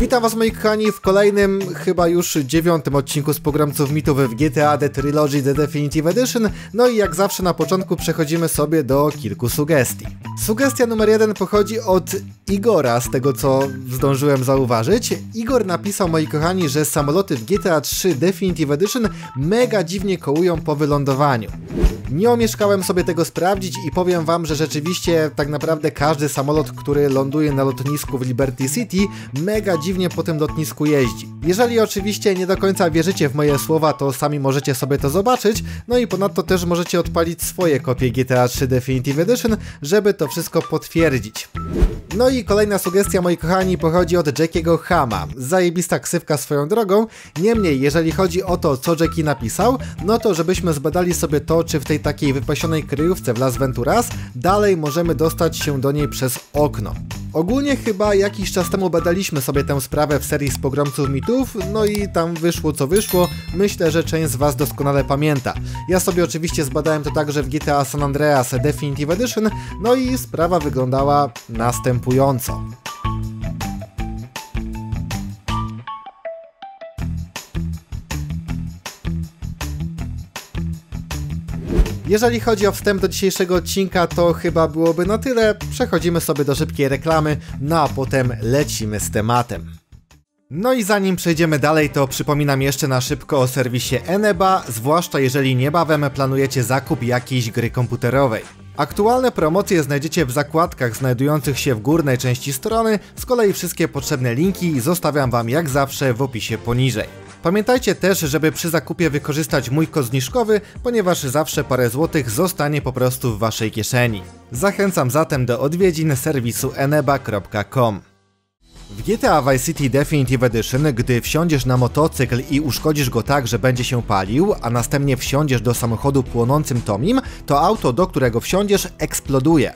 Witam was moi kochani w kolejnym, chyba już 9. odcinku z Pogramców Mitów w GTA The Trilogy The Definitive Edition. No i jak zawsze na początku przechodzimy sobie do kilku sugestii. Sugestia numer 1 pochodzi od Igora, z tego co zdążyłem zauważyć. Igor napisał, moi kochani, że samoloty w GTA 3 Definitive Edition mega dziwnie kołują po wylądowaniu. Nie omieszkałem sobie tego sprawdzić i powiem wam, że rzeczywiście tak naprawdę każdy samolot, który ląduje na lotnisku w Liberty City, mega dziwnie po tym lotnisku jeździ. Jeżeli oczywiście nie do końca wierzycie w moje słowa, to sami możecie sobie to zobaczyć, no i ponadto też możecie odpalić swoje kopie GTA 3 Definitive Edition, żeby to wszystko potwierdzić. No i kolejna sugestia, moi kochani, pochodzi od Jackiego Hama. Zajebista ksywka swoją drogą. Niemniej, jeżeli chodzi o to, co Jackie napisał, no to żebyśmy zbadali sobie to, czy w tej takiej wypasionej kryjówce w Las Venturas dalej możemy dostać się do niej przez okno. Ogólnie chyba jakiś czas temu badaliśmy sobie tę sprawę w serii z Pogromców Mitów, no i tam wyszło co wyszło, myślę, że część z was doskonale pamięta. Ja sobie oczywiście zbadałem to także w GTA San Andreas Definitive Edition, no i sprawa wyglądała następująco. Jeżeli chodzi o wstęp do dzisiejszego odcinka, to chyba byłoby na tyle. Przechodzimy sobie do szybkiej reklamy, no a potem lecimy z tematem. No i zanim przejdziemy dalej, to przypominam jeszcze na szybko o serwisie Eneba, zwłaszcza jeżeli niebawem planujecie zakup jakiejś gry komputerowej. Aktualne promocje znajdziecie w zakładkach znajdujących się w górnej części strony, z kolei wszystkie potrzebne linki zostawiam wam jak zawsze w opisie poniżej. Pamiętajcie też, żeby przy zakupie wykorzystać mój kod zniżkowy, ponieważ zawsze parę złotych zostanie po prostu w waszej kieszeni. Zachęcam zatem do odwiedzin serwisu eneba.com. W GTA Vice City Definitive Edition, gdy wsiądziesz na motocykl i uszkodzisz go tak, że będzie się palił, a następnie wsiądziesz do samochodu płonącym Tomim, to auto, do którego wsiądziesz, eksploduje.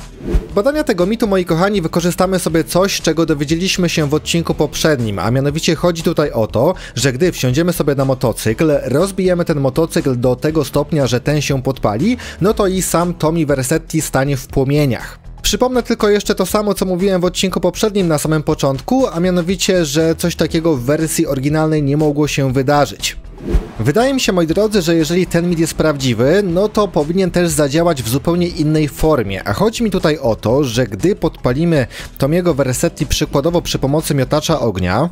Do badania tego mitu, moi kochani, wykorzystamy sobie coś, czego dowiedzieliśmy się w odcinku poprzednim, a mianowicie chodzi tutaj o to, że gdy wsiądziemy sobie na motocykl, rozbijemy ten motocykl do tego stopnia, że ten się podpali, no to i sam Tommy Vercetti stanie w płomieniach. Przypomnę tylko jeszcze to samo, co mówiłem w odcinku poprzednim na samym początku, a mianowicie, że coś takiego w wersji oryginalnej nie mogło się wydarzyć. Wydaje mi się, moi drodzy, że jeżeli ten mit jest prawdziwy, no to powinien też zadziałać w zupełnie innej formie, a chodzi mi tutaj o to, że gdy podpalimy Tommy'ego Vercetti przykładowo przy pomocy miotacza ognia,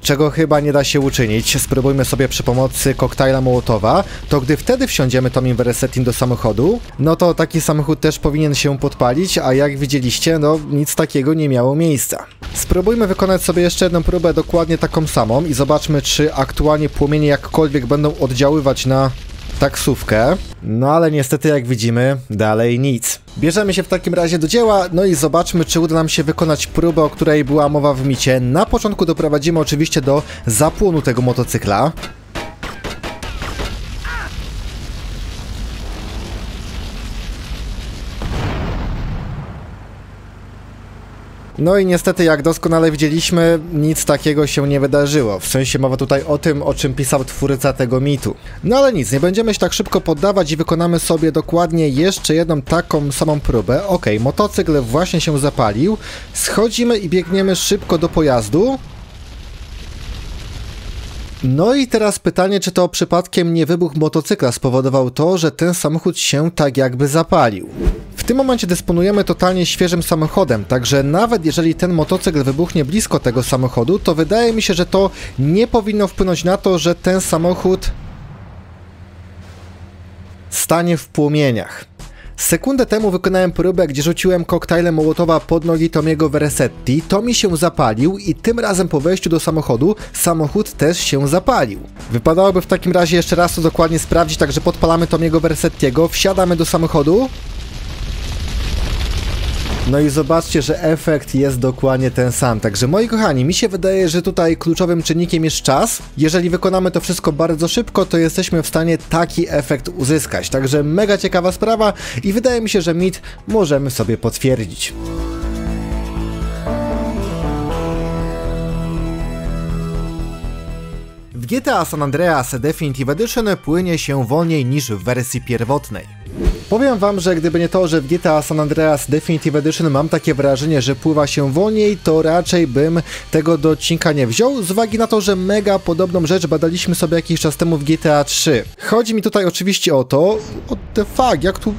czego chyba nie da się uczynić, spróbujmy sobie przy pomocy koktajla Mołotowa, to gdy wtedy wsiądziemy Tommym Vercettim do samochodu, no to taki samochód też powinien się podpalić, a jak widzieliście, no nic takiego nie miało miejsca. Spróbujmy wykonać sobie jeszcze jedną próbę dokładnie taką samą i zobaczmy, czy aktualnie płomienie jakkolwiek będą oddziaływać na taksówkę. No ale niestety, jak widzimy, dalej nic. Bierzemy się w takim razie do dzieła, no i zobaczmy, czy uda nam się wykonać próbę, o której była mowa w micie. Na początku doprowadzimy oczywiście do zapłonu tego motocykla. No i niestety, jak doskonale widzieliśmy, nic takiego się nie wydarzyło. W sensie mowa tutaj o tym, o czym pisał twórca tego mitu. No ale nic, nie będziemy się tak szybko poddawać i wykonamy sobie dokładnie jeszcze jedną taką samą próbę. Okej, motocykl właśnie się zapalił. Schodzimy i biegniemy szybko do pojazdu. No i teraz pytanie, czy to przypadkiem nie wybuch motocykla spowodował to, że ten samochód się tak jakby zapalił. W tym momencie dysponujemy totalnie świeżym samochodem, także nawet jeżeli ten motocykl wybuchnie blisko tego samochodu, to wydaje mi się, że to nie powinno wpłynąć na to, że ten samochód stanie w płomieniach. Sekundę temu wykonałem próbę, gdzie rzuciłem koktajlem Mołotowa pod nogi Tommy'ego Vercetti, Tommy się zapalił i tym razem po wejściu do samochodu, samochód też się zapalił. Wypadałoby w takim razie jeszcze raz to dokładnie sprawdzić, także podpalamy Tommy'ego Vercettiego, wsiadamy do samochodu. No i zobaczcie, że efekt jest dokładnie ten sam. Także moi kochani, mi się wydaje, że tutaj kluczowym czynnikiem jest czas. Jeżeli wykonamy to wszystko bardzo szybko, to jesteśmy w stanie taki efekt uzyskać. Także mega ciekawa sprawa i wydaje mi się, że mit możemy sobie potwierdzić. W GTA San Andreas Definitive Edition płynie się wolniej niż w wersji pierwotnej. Powiem wam, że gdyby nie to, że w GTA San Andreas Definitive Edition mam takie wrażenie, że pływa się wolniej, to raczej bym tego do odcinka nie wziął, z uwagi na to, że mega podobną rzecz badaliśmy sobie jakiś czas temu w GTA 3. Chodzi mi tutaj oczywiście o to... What the fuck, jak tu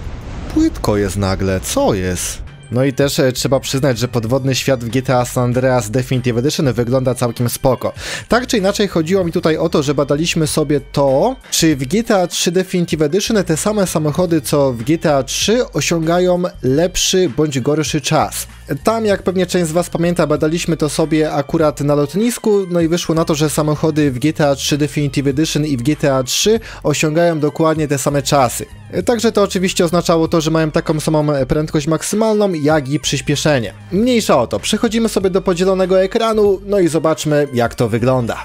płytko jest nagle, co jest? No i też trzeba przyznać, że podwodny świat w GTA San Andreas Definitive Edition wygląda całkiem spoko. Tak czy inaczej chodziło mi tutaj o to, że badaliśmy sobie to, czy w GTA 3 Definitive Edition te same samochody co w GTA 3 osiągają lepszy bądź gorszy czas. Tam, jak pewnie część z was pamięta, badaliśmy to sobie akurat na lotnisku, no i wyszło na to, że samochody w GTA 3 Definitive Edition i w GTA 3 osiągają dokładnie te same czasy. Także to oczywiście oznaczało to, że mają taką samą prędkość maksymalną, jak i przyspieszenie. Mniejsza o to, przechodzimy sobie do podzielonego ekranu, no i zobaczmy, jak to wygląda.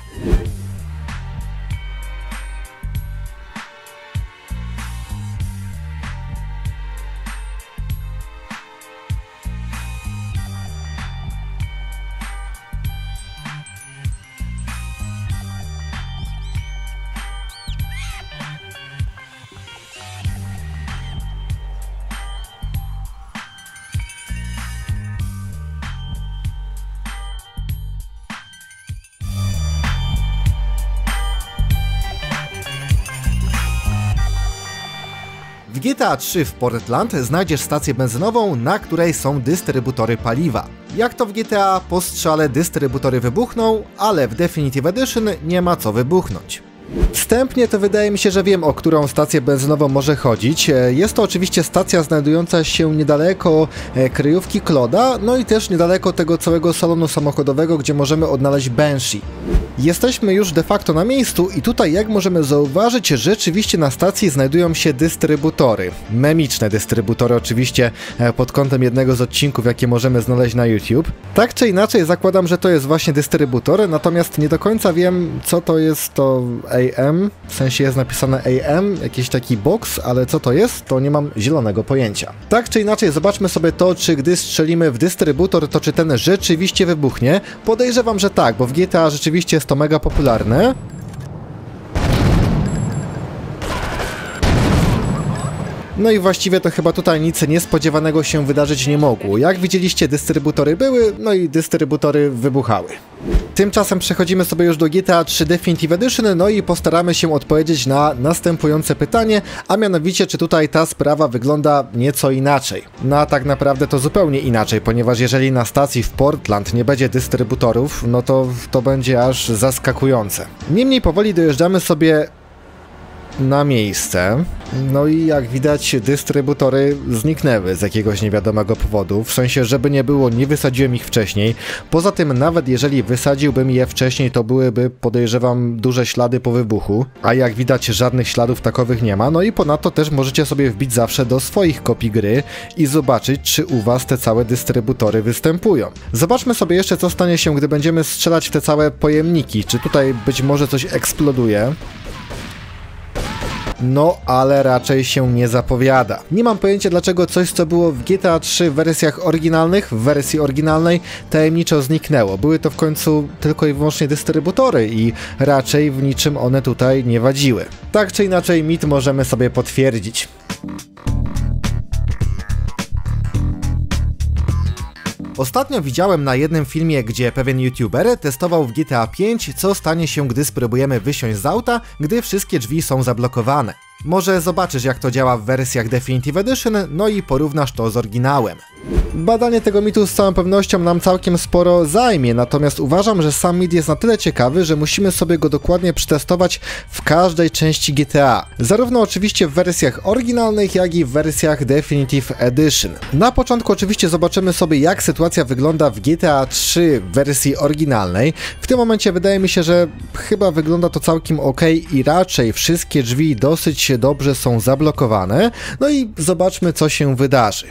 W GTA 3 w Portland znajdziesz stację benzynową, na której są dystrybutory paliwa. Jak to w GTA, po strzale dystrybutory wybuchną, ale w Definitive Edition nie ma co wybuchnąć. Wstępnie to wydaje mi się, że wiem, o którą stację benzynową może chodzić. Jest to oczywiście stacja znajdująca się niedaleko kryjówki Claude'a, no i też niedaleko tego całego salonu samochodowego, gdzie możemy odnaleźć Banshee. Jesteśmy już de facto na miejscu i tutaj, jak możemy zauważyć, rzeczywiście na stacji znajdują się dystrybutory. Memiczne dystrybutory oczywiście pod kątem jednego z odcinków, jakie możemy znaleźć na YouTube. Tak czy inaczej zakładam, że to jest właśnie dystrybutor, natomiast nie do końca wiem, co to jest to AM, w sensie jest napisane AM, jakiś taki box, ale co to jest, to nie mam zielonego pojęcia. Tak czy inaczej zobaczmy sobie to, czy gdy strzelimy w dystrybutor, to czy ten rzeczywiście wybuchnie. Podejrzewam, że tak, bo w GTA rzeczywiście jest to mega popularne. No i właściwie to chyba tutaj nic niespodziewanego się wydarzyć nie mogło. Jak widzieliście, dystrybutory były, no i dystrybutory wybuchały. Tymczasem przechodzimy sobie już do GTA 3 Definitive Edition, no i postaramy się odpowiedzieć na następujące pytanie, a mianowicie, czy tutaj ta sprawa wygląda nieco inaczej. No a tak naprawdę to zupełnie inaczej, ponieważ jeżeli na stacji w Portland nie będzie dystrybutorów, no to będzie aż zaskakujące. Niemniej powoli dojeżdżamy sobie na miejsce, no i jak widać dystrybutory zniknęły z jakiegoś niewiadomego powodu, w sensie żeby nie było, nie wysadziłem ich wcześniej, poza tym nawet jeżeli wysadziłbym je wcześniej, to byłyby, podejrzewam, duże ślady po wybuchu, a jak widać żadnych śladów takowych nie ma, no i ponadto też możecie sobie wbić zawsze do swoich kopii gry i zobaczyć, czy u was te całe dystrybutory występują. Zobaczmy sobie jeszcze, co stanie się, gdy będziemy strzelać w te całe pojemniki, czy tutaj być może coś eksploduje. No, ale raczej się nie zapowiada. Nie mam pojęcia, dlaczego coś, co było w GTA 3 w wersjach oryginalnych, w wersji oryginalnej tajemniczo zniknęło. Były to w końcu tylko i wyłącznie dystrybutory i raczej w niczym one tutaj nie wadziły. Tak czy inaczej, mit możemy sobie potwierdzić. Ostatnio widziałem na jednym filmie, gdzie pewien youtuber testował w GTA V, co stanie się, gdy spróbujemy wysiąść z auta, gdy wszystkie drzwi są zablokowane. Może zobaczysz, jak to działa w wersjach Definitive Edition, no i porównasz to z oryginałem. Badanie tego mitu z całą pewnością nam całkiem sporo zajmie, natomiast uważam, że sam mit jest na tyle ciekawy, że musimy sobie go dokładnie przetestować w każdej części GTA. Zarówno oczywiście w wersjach oryginalnych, jak i w wersjach Definitive Edition. Na początku oczywiście zobaczymy sobie, jak sytuacja wygląda w GTA 3 w wersji oryginalnej. W tym momencie wydaje mi się, że chyba wygląda to całkiem ok i raczej wszystkie drzwi dosyć dobrze są zablokowane. No i zobaczmy, co się wydarzy.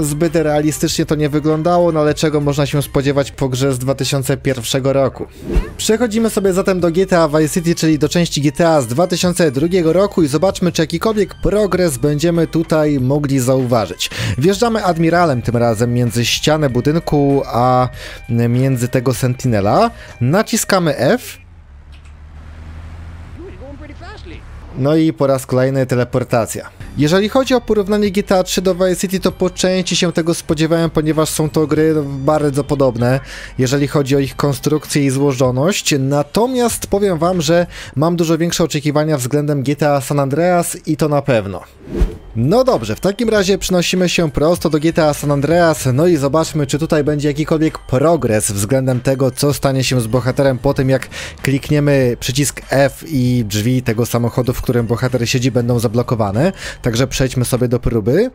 Zbyt realistycznie to nie wyglądało, no ale czego można się spodziewać po grze z 2001 roku. Przechodzimy sobie zatem do GTA Vice City, czyli do części GTA z 2002 roku i zobaczmy, czy jakikolwiek progres będziemy tutaj mogli zauważyć. Wjeżdżamy admiralem tym razem między ścianę budynku, a między tego sentinela. Naciskamy F. No i po raz kolejny teleportacja. Jeżeli chodzi o porównanie GTA 3 do Vice City, to po części się tego spodziewałem, ponieważ są to gry bardzo podobne, jeżeli chodzi o ich konstrukcję i złożoność. Natomiast powiem wam, że mam dużo większe oczekiwania względem GTA San Andreas i to na pewno. No dobrze, w takim razie przenosimy się prosto do GTA San Andreas, no i zobaczmy, czy tutaj będzie jakikolwiek progres względem tego, co stanie się z bohaterem po tym, jak klikniemy przycisk F i drzwi tego samochodu, w którym bohater siedzi, będą zablokowane. Także przejdźmy sobie do próby.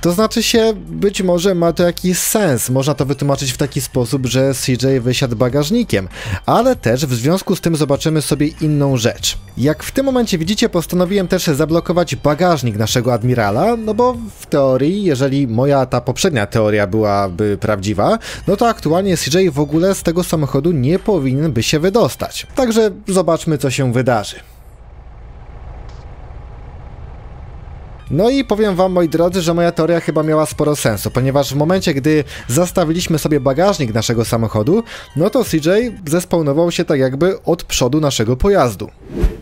To znaczy się, być może ma to jakiś sens, można to wytłumaczyć w taki sposób, że CJ wysiadł bagażnikiem, ale też w związku z tym zobaczymy sobie inną rzecz. Jak w tym momencie widzicie, postanowiłem też zablokować bagażnik naszego admirala, no bo w teorii, jeżeli moja ta poprzednia teoria byłaby prawdziwa, no to aktualnie CJ w ogóle z tego samochodu nie powinien by się wydostać. Także zobaczmy, co się wydarzy. No i powiem wam, moi drodzy, że moja teoria chyba miała sporo sensu, ponieważ w momencie, gdy zastawiliśmy sobie bagażnik naszego samochodu, no to CJ zespawnował się tak jakby od przodu naszego pojazdu.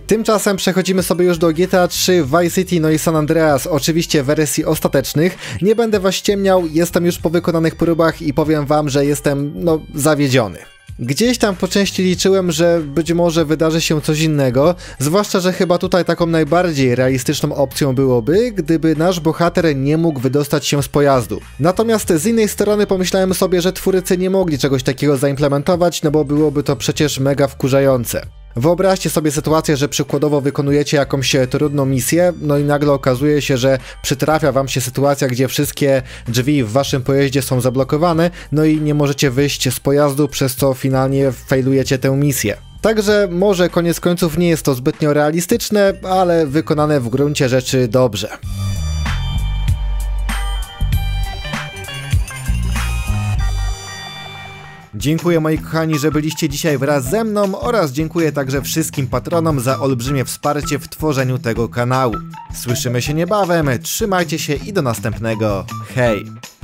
Tymczasem przechodzimy sobie już do GTA 3, Vice City, no i San Andreas, oczywiście w wersji ostatecznych. Nie będę was ciemniał, jestem już po wykonanych próbach i powiem wam, że jestem, no, zawiedziony. Gdzieś tam po części liczyłem, że być może wydarzy się coś innego, zwłaszcza, że chyba tutaj taką najbardziej realistyczną opcją byłoby, gdyby nasz bohater nie mógł wydostać się z pojazdu. Natomiast z innej strony pomyślałem sobie, że twórcy nie mogli czegoś takiego zaimplementować, no bo byłoby to przecież mega wkurzające. Wyobraźcie sobie sytuację, że przykładowo wykonujecie jakąś trudną misję, no i nagle okazuje się, że przytrafia wam się sytuacja, gdzie wszystkie drzwi w waszym pojeździe są zablokowane, no i nie możecie wyjść z pojazdu, przez co finalnie failujecie tę misję. Także może koniec końców nie jest to zbytnio realistyczne, ale wykonane w gruncie rzeczy dobrze. Dziękuję, moi kochani, że byliście dzisiaj wraz ze mną oraz dziękuję także wszystkim patronom za olbrzymie wsparcie w tworzeniu tego kanału. Słyszymy się niebawem, trzymajcie się i do następnego. Hej!